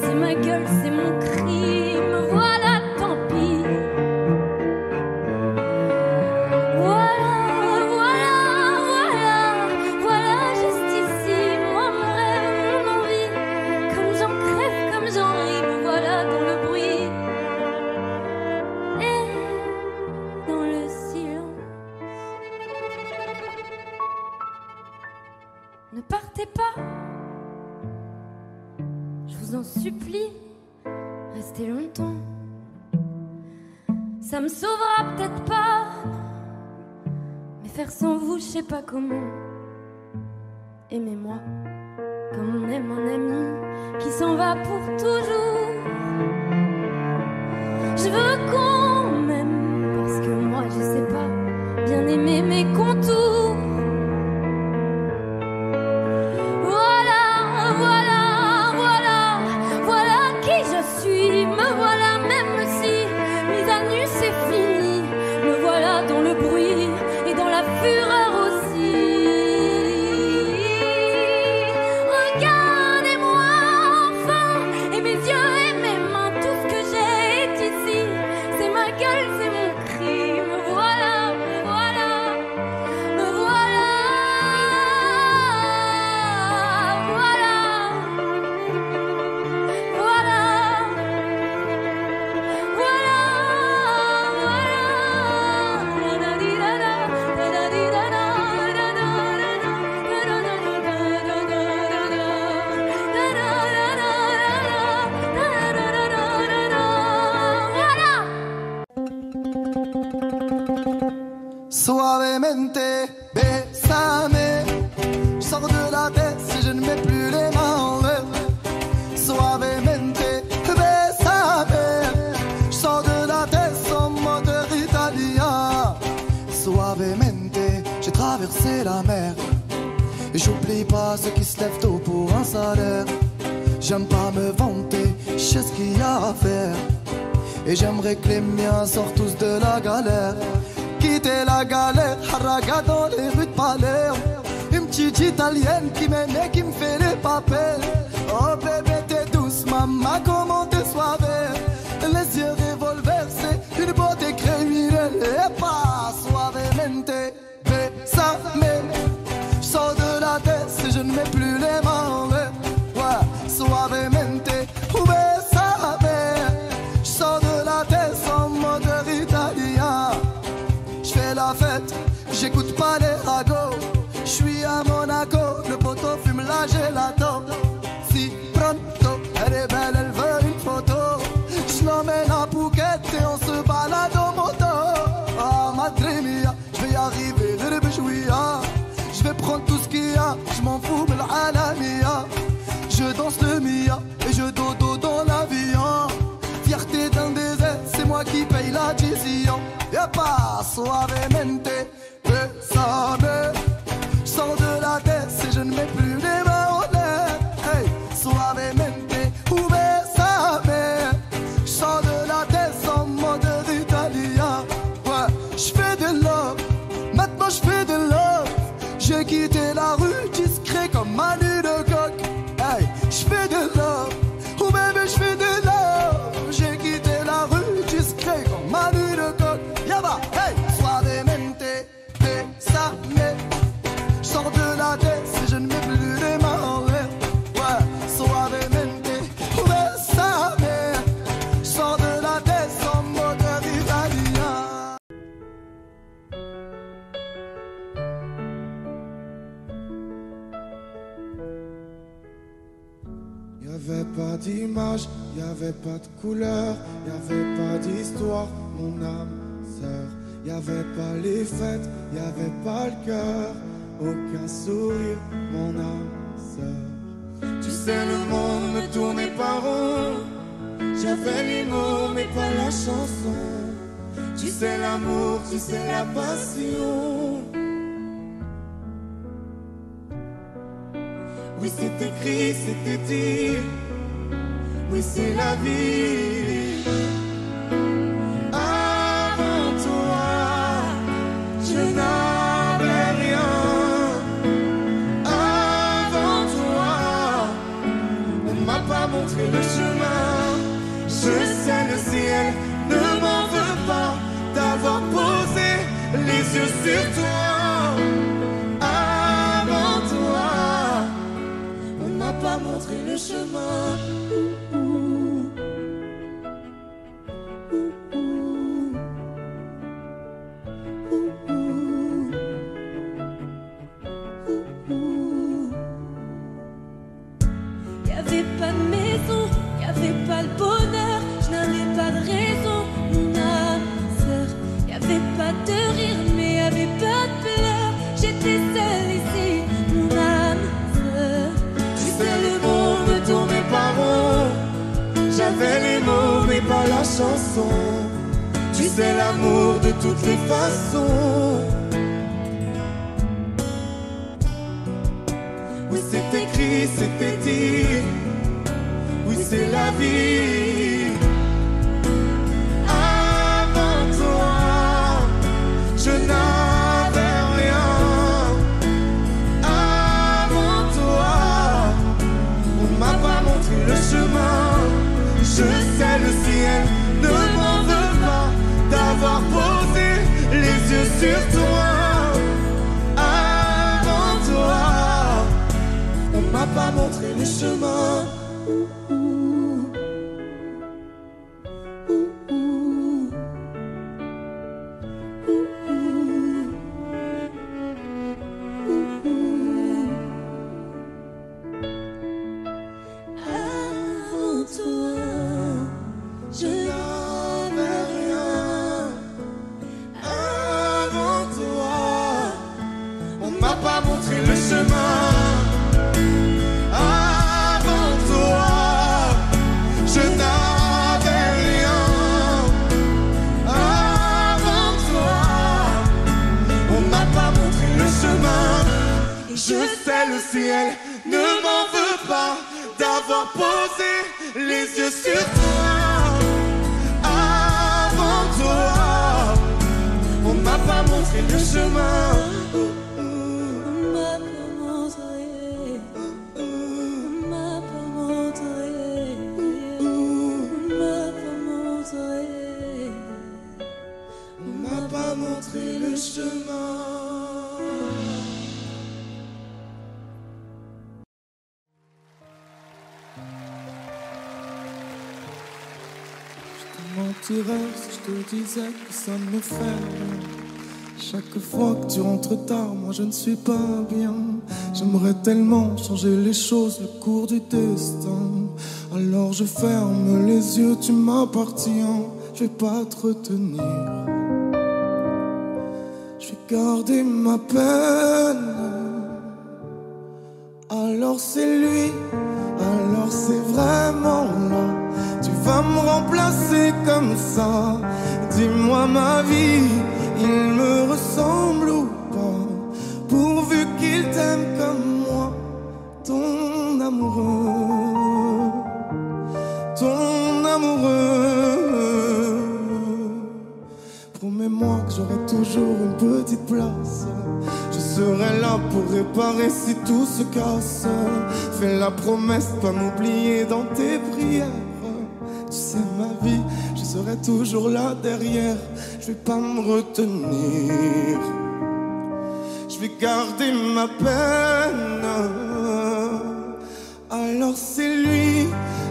C'est ma gueule, c'est mon crime, voilà, tant pis. Voilà, juste ici, moi, mon rêve, mon envie. Comme j'en crève, comme j'en ris, voilà dans le bruit et dans le silence. Ne partez pas, je vous en supplie, restez longtemps. Ça me sauvera peut-être pas, mais faire sans vous, je sais pas comment. Aimez-moi comme on aime un ami qui s'en va pour toujours. Je veux qu'on m'aime parce que moi, je sais pas bien aimer mes contours. Voilà, me voilà. Bésamente, bésame. Je sors de la tête si je ne mets plus les mains en l'air. Suavemente, bésame. Je sors de la tête sans moteur italien. Suavemente, j'ai traversé la mer. Et j'oublie pas ceux qui se lèvent tôt pour un salaire. J'aime pas me vanter, je sais ce qu'il y a à faire. Et j'aimerais que les miens sortent tous de la galère. Quitter la galère, haraga dans les rues de Palerme. Une petite italienne qui m'aime et qui me fait les papels. Oh bébé t'es douce, maman comment t'es suave. Les yeux revolvers, c'est une beauté criminelle. Et pas suavemente, bésame. Je sors de la tête si je ne mets plus les mains en l'air. Ouais, suavemente, bésame. Je sors de la tête en moteur italien. La fête, j'écoute pas les ragots. Je suis à Monaco, le poteau fume la gelato. Si pronto, elle est belle, elle veut une photo. Je l'emmène à Phuket et on se balade en moto. Ah, madre mia, je vais y arriver, je vais prendre tout ce qu'il y a, je m'en fous, mais l'alamia. Je danse le mia et je dodo dans l'avion. Fierté d'un désert, c'est moi qui paye la décision. Y'a pas suavemente, bésame. Je sors de la tête si je ne mets plus les mains en l'air. Hey, suavemente, bésame. Je sors de la tête sans moteur italien. Ouais, je fais de love, maintenant je fais de love. J'ai quitté la rue discret comme Manu de Coq. Hey, je fais de love, oh bébé je fais de love. J'ai quitté la rue discret comme Manu de Coq. Hey, suavemente, bésame. Je sors de la tête si je ne mets plus les mains en l'air. Ouais, suavemente, bésame. Je sors de la tête sans moteur italien. Y'avait pas d'image, y'avait pas de couleur, y'avait pas d'histoire, mon âme. Y'avait pas les fêtes, y'avait pas le cœur, aucun sourire, mon âme sœur. Tu sais le monde ne tournait pas rond, j'avais les mots mais pas la chanson. Tu sais l'amour, tu sais la passion. Oui c'est écrit, c'était dit, oui c'est la vie. Le chemin, je sais le ciel ne m'en veut pas d'avoir posé les yeux sur toi. Avant toi, on m'a pas montré le chemin. Chanson. Tu sais l'amour de toutes les façons. Oui c'est écrit, c'était dit, oui c'est la vie. Avant toi, je n'avais rien. Avant toi, on m'a pas montré le chemin. Je sais le ciel ne m'en veut pas d'avoir posé les yeux sur toi. Avant toi, on m'a pas montré le chemin. Avant toi, Je sais, le ciel ne m'en veut pas d'avoir posé les yeux sur toi. Avant toi, on m'a pas montré le chemin. On m'a pas montré, on m'a pas montré, on m'a pas montré, on m'a pas montré le chemin. Mentirais si je te disais que ça me fait rien. Chaque fois que tu rentres tard, moi je ne suis pas bien. J'aimerais tellement changer les choses, le cours du destin. Alors je ferme les yeux, tu m'appartiens. Je vais pas te retenir, je vais garder ma peine. Alors c'est lui, alors c'est vraiment là. Tu vas me remplacer comme ça. Dis-moi ma vie, il me ressemble ou pas? Pourvu qu'il t'aime comme moi, ton amoureux, ton amoureux. Promets-moi que j'aurai toujours une petite place. Je serai là pour réparer si tout se casse. Fais la promesse, pas m'oublier dans tes prières. Tu sais ma vie, je serai toujours là derrière. Je vais pas me retenir, je vais garder ma peine. Alors c'est lui,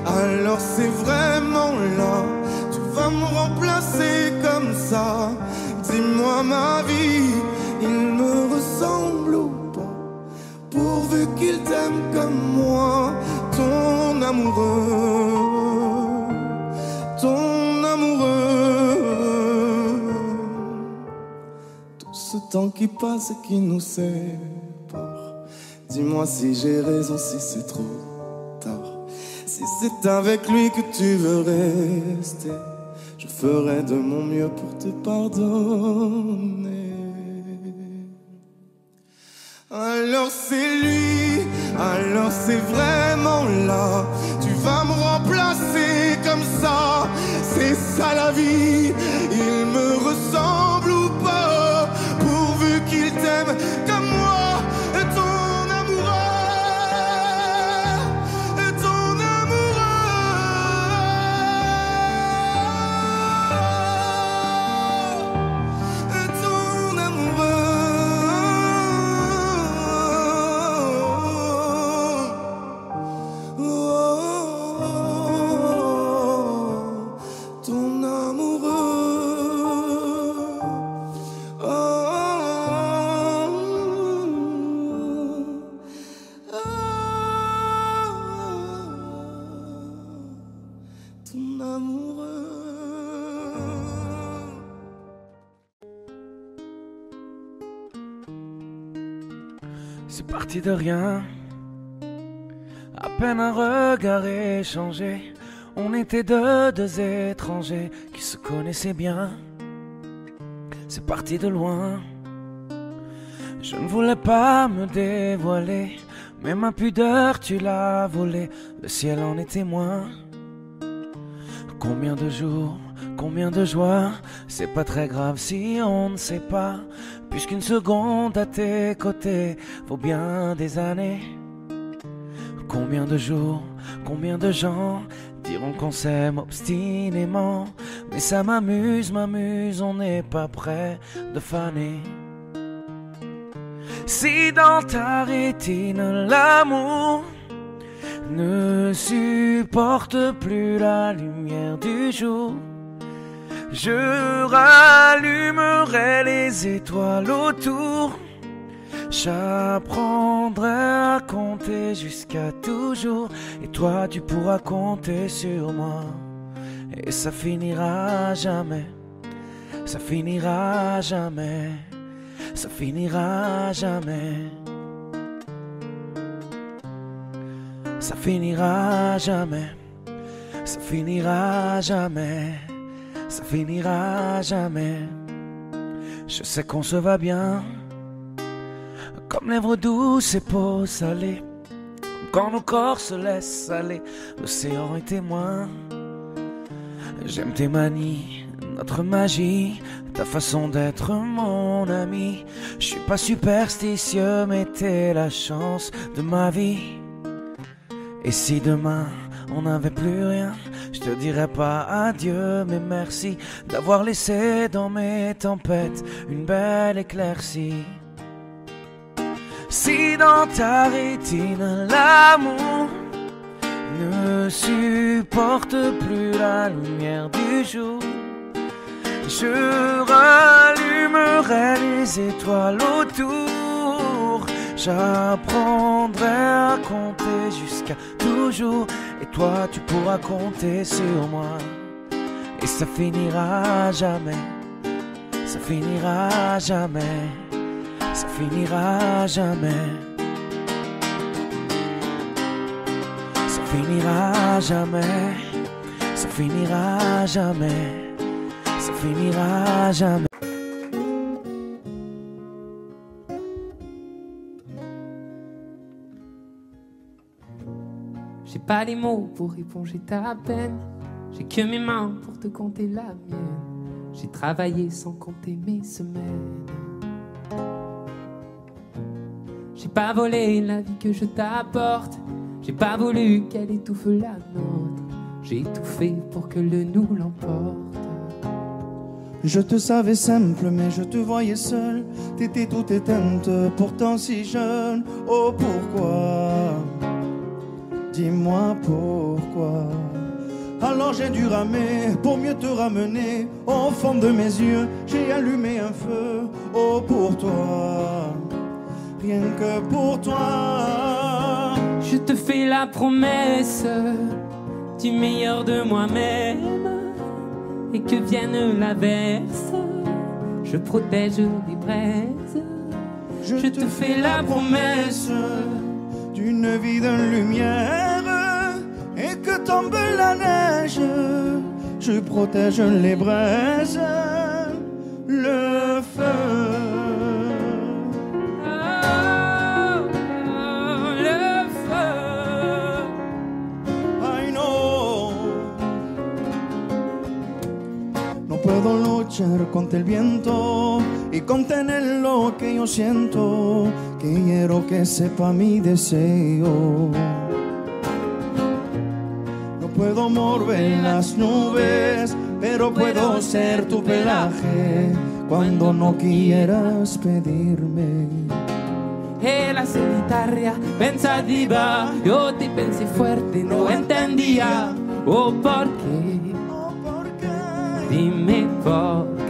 alors c'est vraiment là. Tu vas me remplacer comme ça. Dis-moi ma vie, il me ressemble ou pas? Pourvu qu'il t'aime comme moi, ton amoureux, ton amoureux. Tout ce temps qui passe et qui nous sépare, dis-moi si j'ai raison, si c'est trop tard. Si c'est avec lui que tu veux rester, je ferai de mon mieux pour te pardonner. Alors c'est lui, alors c'est vraiment là. Tu vas me remplacer comme ça. C'est ça la vie, il me ressemble ou pas? Pourvu qu'il t'aime comme moi, ton amoureux, ton amoureux, ton amoureux. Oh. C'est parti de rien, à peine un regard échangé. On était deux étrangers qui se connaissaient bien. C'est parti de loin, je ne voulais pas me dévoiler, mais ma pudeur tu l'as volée, le ciel en est témoin. Combien de jours, combien de joies, c'est pas très grave si on ne sait pas. Puisqu'une seconde à tes côtés vaut bien des années. Combien de jours, combien de gens diront qu'on s'aime obstinément. Mais ça m'amuse, on n'est pas près de faner. Si dans ta rétine l'amour ne supporte plus la lumière du jour, je rallumerai les étoiles autour. J'apprendrai à compter jusqu'à toujours, et toi tu pourras compter sur moi. Et ça finira jamais, ça finira jamais, ça finira jamais, ça finira jamais, ça finira jamais, ça finira jamais. Je sais qu'on se va bien, Comme lèvres douces et peau salée, comme quand nos corps se laissent aller, l'océan est témoin. J'aime tes manies, notre magie, ta façon d'être mon ami. Je suis pas superstitieux, mais t'es la chance de ma vie. Et si demain on n'avait plus rien, je te dirais pas adieu, mais merci d'avoir laissé dans mes tempêtes une belle éclaircie. Si dans ta rétine l'amour ne supporte plus la lumière du jour, je rallumerai les étoiles autour. J'apprendrai à compter jusqu'à toujours, et toi tu pourras compter sur moi. Et ça finira jamais, ça finira jamais, ça finira jamais, ça finira jamais, ça finira jamais, ça finira jamais. J'ai pas les mots pour éponger ta peine, j'ai que mes mains pour te compter la mienne. J'ai travaillé sans compter mes semaines. J'ai pas volé la vie que je t'apporte, j'ai pas voulu qu'elle étouffe la nôtre. J'ai tout fait pour que le nous l'emporte. Je te savais simple, mais je te voyais seul. T'étais toute éteinte, pourtant si jeune. Oh pourquoi? Dis-moi pourquoi. Alors j'ai dû ramer pour mieux te ramener. Au fond de mes yeux, j'ai allumé un feu. Oh pour toi, rien que pour toi. Je te fais la promesse du meilleur de moi-même, et que vienne l'averse, je protège les braises. Je te fais la promesse d'une vie de lumière, et que tombe la neige, je protège les braises, le feu. Oh, oh, le feu. I know. No puedo luchar contra el viento y contener lo que yo siento. Quiero que sepa mi deseo. No puedo mover las nubes, pero puedo ser tu pelaje cuando no quieras pedirme. Era solitaria, pensativa, yo te pensé fuerte, no entendía. Oh, ¿por qué? Dime por qué.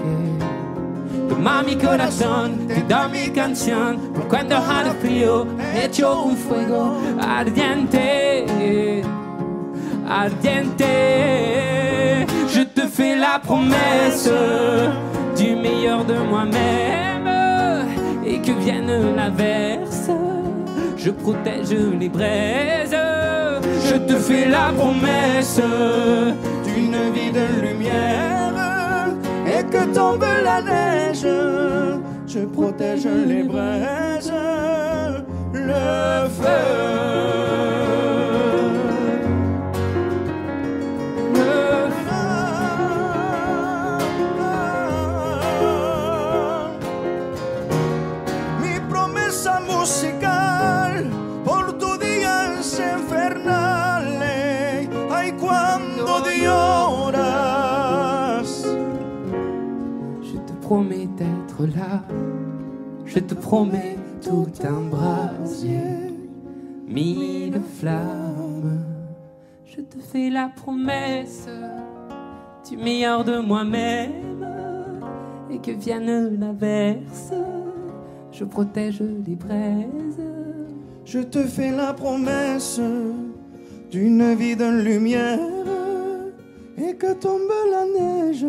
Toma mi corazón, te da mi canción. Por cuando al frío echo un fuego ardiente, ardiente. Je te fais la promesse du meilleur de moi-même, et que vienne l'averse, je protège les braises. Je te fais la promesse d'une vie de lumière, et que tombe la neige, je protège les braises, le feu, le feu. Mi promesa musical por tu día es infernal. Ay, cuando lloras, je te promets d'être là, je te promets tout un brasier, mille flammes. Je te fais la promesse du meilleur de moi-même, et que vienne l'averse, je protège les braises. Je te fais la promesse d'une vie de lumière, et que tombe la neige,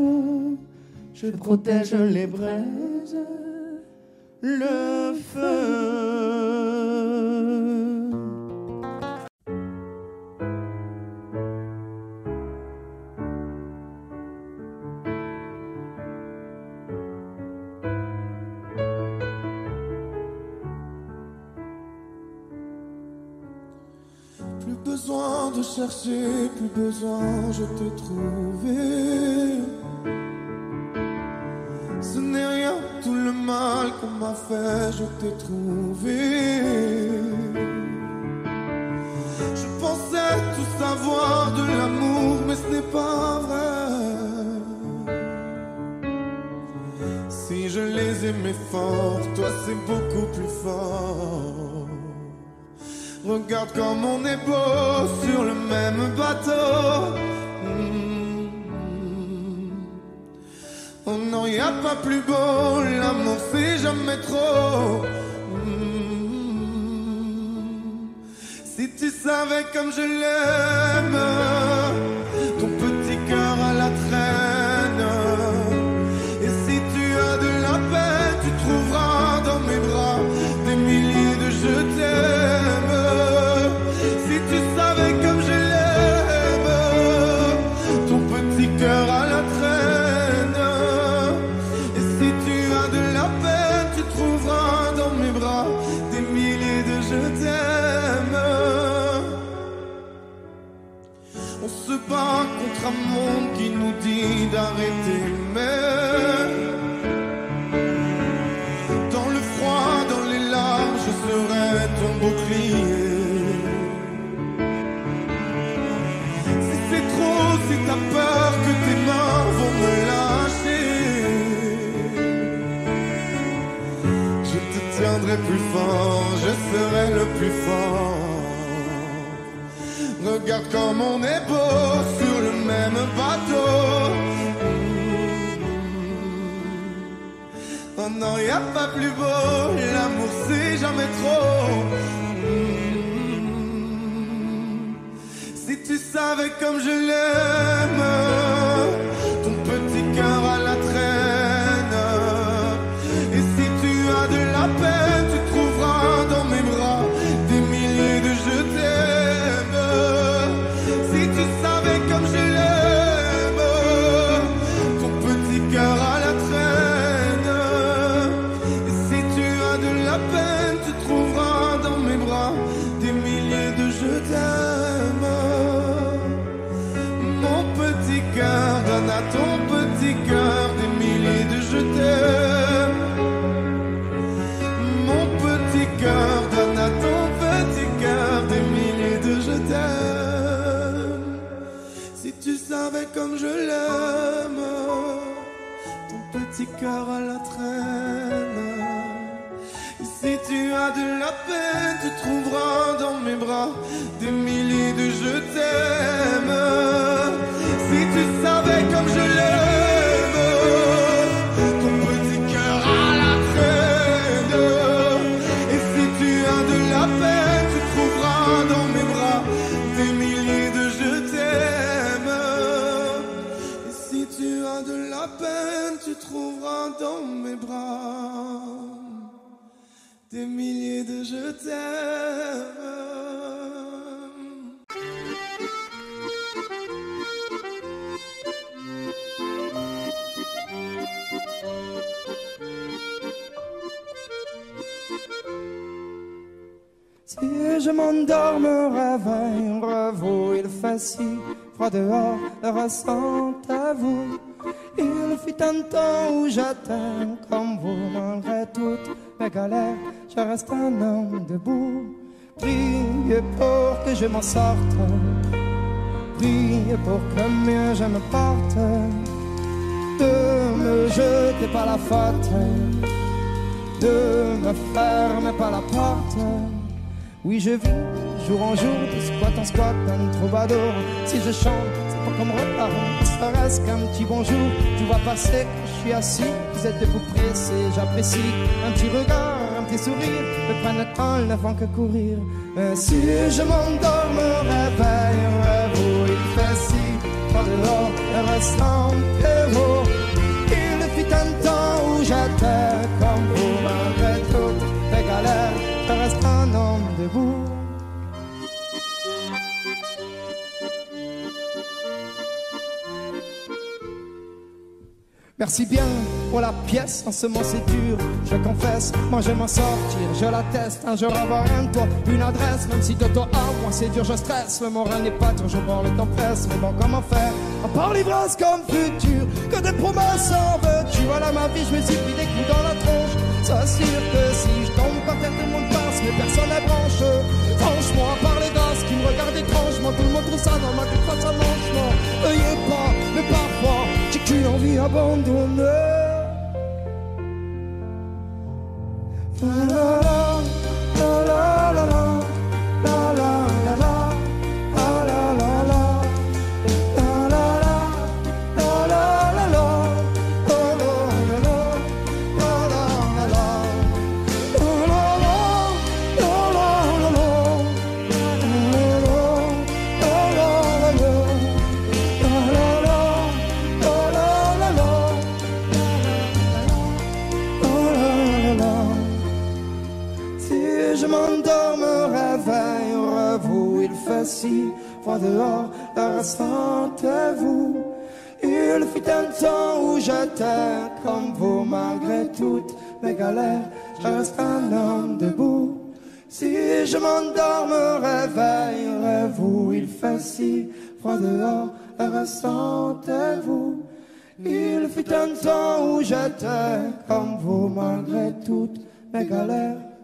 je protège les braises, le feu. Plus besoin de chercher, plus besoin, je t'ai trouvé. Ce n'est rien, tout le mal qu'on m'a fait, je t'ai trouvé. Je pensais tout savoir de l'amour, mais ce n'est pas vrai. Si je les aimais fort, toi c'est beaucoup plus fort. Regarde comme on est beau sur le même bateau. Oh non, y a pas plus beau, l'amour c'est jamais trop. Si tu savais comme je l'aime, ton petit cœur à la traîne. Et si tu as de la peine, tu trouveras dans mes bras des milliers de je t'aime. Si tu savais comme je l'aime, ton petit cœur à la traîne. Et si tu as de la peine, tu trouveras dans mes bras des milliers de je t'aime. On se bat contre un monde qui nous dit d'arrêter, mais dans le froid, dans les larmes, je serai ton bouclier. Si t'as peur que tes mains vont me lâcher, je te tiendrai plus fort, je serai le plus fort. Regarde comme on est beau sur le même bateau. Oh non, y a pas plus beau, l'amour c'est jamais trop. Tu savais comme je l'aime, ton petit cœur à la traîne. Et si tu as de la peine, tu trouveras dans mes bras des milliers de je t'aime. Si tu savais comme je l'aime, ton petit cœur à la traîne. Et si tu as de la peine, tu trouveras dans mes bras des milliers de je t'aime. Donne à ton petit cœur des milliers de je t'aime. Mon petit cœur, donne à ton petit cœur des milliers de je t'aime. Si tu savais comme je l'aime, ton petit cœur à la traîne. Et si tu as de la peine, tu trouveras dans mes bras des milliers de je t'aime. Si tu savais comme je l'aime, ton petit cœur à la traîne. Et si tu as de la peine, tu trouveras dans mes bras des milliers de je t'aime. Et si tu as de la peine, tu trouveras dans mes bras des milliers de je t'aime. Si je m'endors, me réveille, revoue, il fait si froid dehors, le ressent à vous. Il fut un temps où j'étais comme vous, malgré toutes mes galères, je reste un homme debout. Priez pour que je m'en sorte, priez pour que mieux je me porte. De me jeter par la faute, de me fermer par la porte. Oui, je vis jour en jour, de squat en squat, d'un troubadour. Si je chante, c'est pour qu'on me repare, serait-ce qu'un petit bonjour. Tu vois passer, je suis assis, vous êtes debout pressé, j'apprécie. Un petit regard, un petit sourire, me prennent le temps, ne font que courir. Mais si je m'endors, me réveille, rêve, il fait si froid dehors, et ressent et vous. Un temps où j'étais comme vous, malgré toutes les galères, je reste un homme debout. Merci bien pour la pièce, en ce moment c'est dur, je confesse. Moi je m'en sortir, je l'atteste. Un jour avoir un toit, une adresse. Même si de toi à moi c'est dur, je stresse. Le moral n'est pas toujours bon, le temps presse. Mais bon, comment faire, à part l'ivresse comme futur? Que des promesses en veux-tu? Voilà ma vie, je me suis pris des coups dans la tronche. Sois sûr que si je tombe par terre, tout le monde passe, mais personne n'est branche. Franchement, à part les gosses qui me regardent étrangement, tout le monde trouve ça normal que face à l'angement. Veuillez pas, mais parfois j'ai qu'une envie abandonnée. Je m'endors, me réveille, revoue, il fait si froid dehors, ressentez-vous? Il fut un temps où j'étais comme vous, malgré toutes mes galères, je reste un homme debout. Si je m'endors, me réveille, revoue, il fait si froid dehors, ressentez-vous? Il fut un temps où j'étais comme vous, malgré toutes mes galères.